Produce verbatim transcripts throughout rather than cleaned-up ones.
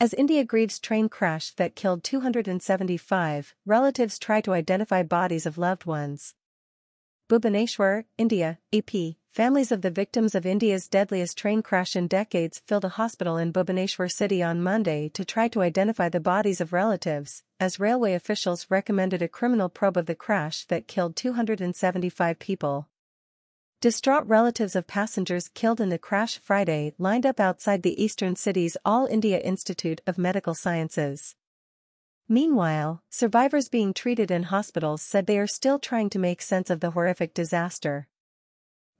As India grieves train crash that killed two hundred seventy-five, relatives try to identify bodies of loved ones. Bhubaneswar, India, A P, families of the victims of India's deadliest train crash in decades filled a hospital in Bhubaneswar city on Monday to try to identify the bodies of relatives, as railway officials recommended a criminal probe of the crash that killed two hundred seventy-five people. Distraught relatives of passengers killed in the crash Friday lined up outside the eastern city's All India Institute of Medical Sciences. Meanwhile, survivors being treated in hospitals said they are still trying to make sense of the horrific disaster.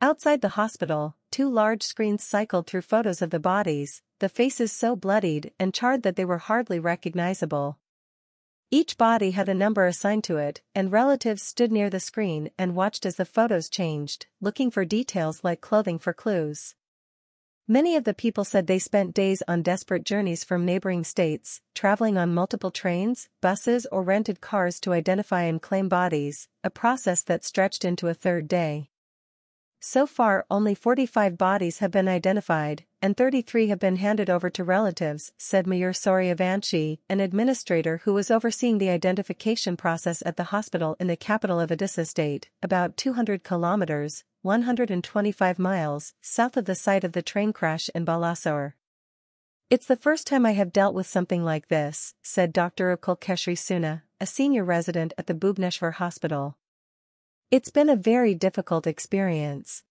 Outside the hospital, two large screens cycled through photos of the bodies, the faces so bloodied and charred that they were hardly recognizable. Each body had a number assigned to it, and relatives stood near the screen and watched as the photos changed, looking for details like clothing for clues. Many of the people said they spent days on desperate journeys from neighboring states, traveling on multiple trains, buses or rented cars to identify and claim bodies, a process that stretched into a third day. So far, only forty-five bodies have been identified, and thirty-three have been handed over to relatives, said Mayur Sooryavanshi, an administrator who was overseeing the identification process at the hospital in the capital of Odisha state, about two hundred kilometers, one hundred twenty-five miles, south of the site of the train crash in Balasore. "It's the first time I have dealt with something like this," said Doctor Utkal Keshari Suna, a senior resident at the Bhubaneswar hospital. "It's been a very difficult experience.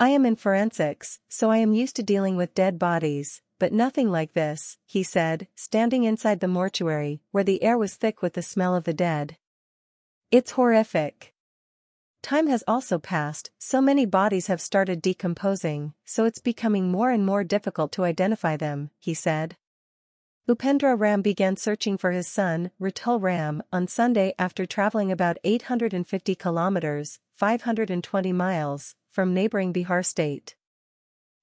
I am in forensics, so I am used to dealing with dead bodies, but nothing like this," he said, standing inside the mortuary, where the air was thick with the smell of the dead. "It's horrific. Time has also passed, so many bodies have started decomposing, so it's becoming more and more difficult to identify them," he said. Upendra Ram began searching for his son, Ritul Ram, on Sunday after traveling about eight hundred fifty kilometers, five hundred twenty miles, from neighboring Bihar state.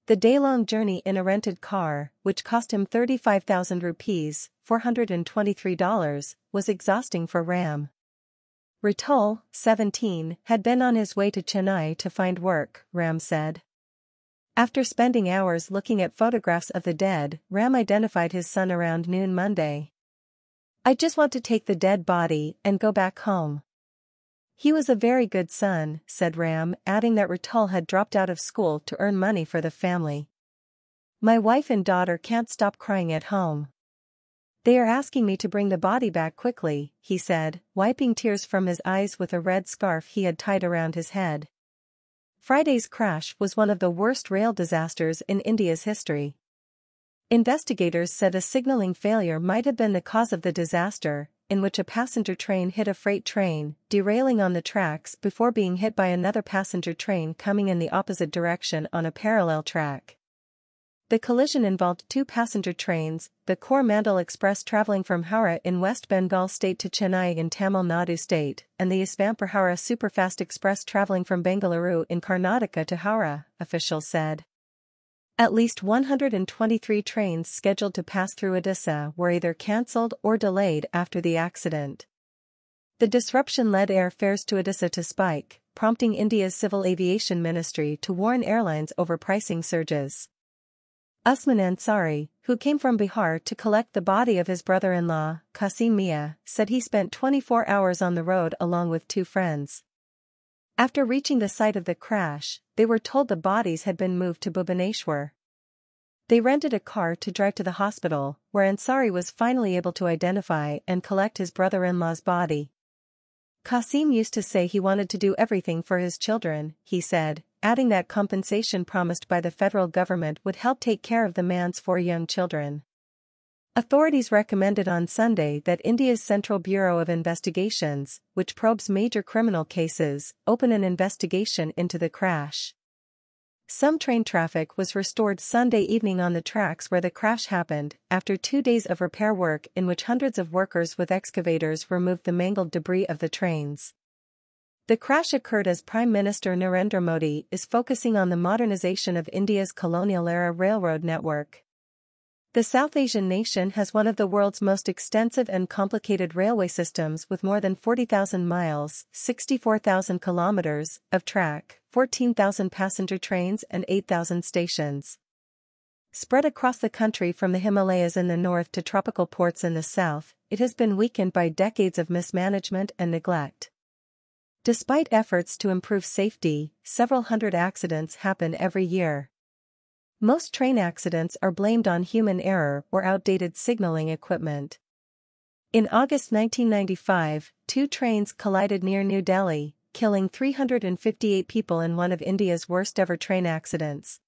The day-long journey in a rented car, which cost him thirty-five thousand rupees, four hundred twenty-three dollars, was exhausting for Ram. Ritul, seventeen, had been on his way to Chennai to find work, Ram said. After spending hours looking at photographs of the dead, Ram identified his son around noon Monday. "I just want to take the dead body and go back home. He was a very good son," said Ram, adding that Ritul had dropped out of school to earn money for the family. "My wife and daughter can't stop crying at home. They are asking me to bring the body back quickly," he said, wiping tears from his eyes with a red scarf he had tied around his head. Friday's crash was one of the worst rail disasters in India's history. Investigators said a signalling failure might have been the cause of the disaster, in which a passenger train hit a freight train, derailing on the tracks before being hit by another passenger train coming in the opposite direction on a parallel track. The collision involved two passenger trains, the Coromandel Express traveling from Howrah in West Bengal state to Chennai in Tamil Nadu state, and the Isvampur Howrah Superfast Express traveling from Bengaluru in Karnataka to Howrah, officials said. At least one hundred twenty-three trains scheduled to pass through Odisha were either cancelled or delayed after the accident. The disruption led airfares to Odisha to spike, prompting India's Civil Aviation Ministry to warn airlines over pricing surges. Usman Ansari, who came from Bihar to collect the body of his brother-in-law, Qasim Mia, said he spent twenty-four hours on the road along with two friends. After reaching the site of the crash, they were told the bodies had been moved to Bhubaneswar. They rented a car to drive to the hospital, where Ansari was finally able to identify and collect his brother-in-law's body. "Qasim used to say he wanted to do everything for his children," he said, adding that compensation promised by the federal government would help take care of the man's four young children. Authorities recommended on Sunday that India's Central Bureau of Investigations, which probes major criminal cases, open an investigation into the crash. Some train traffic was restored Sunday evening on the tracks where the crash happened, after two days of repair work in which hundreds of workers with excavators removed the mangled debris of the trains. The crash occurred as Prime Minister Narendra Modi is focusing on the modernization of India's colonial-era railroad network. The South Asian nation has one of the world's most extensive and complicated railway systems, with more than forty thousand miles, sixty-four thousand kilometers, of track, fourteen thousand passenger trains and eight thousand stations. Spread across the country from the Himalayas in the north to tropical ports in the south, it has been weakened by decades of mismanagement and neglect. Despite efforts to improve safety, several hundred accidents happen every year. Most train accidents are blamed on human error or outdated signaling equipment. In August nineteen ninety-five, two trains collided near New Delhi, killing three hundred fifty-eight people in one of India's worst-ever train accidents.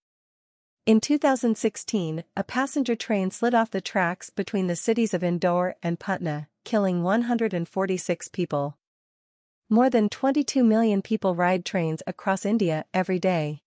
In two thousand sixteen, a passenger train slid off the tracks between the cities of Indore and Patna, killing one hundred forty-six people. More than twenty-two million people ride trains across India every day.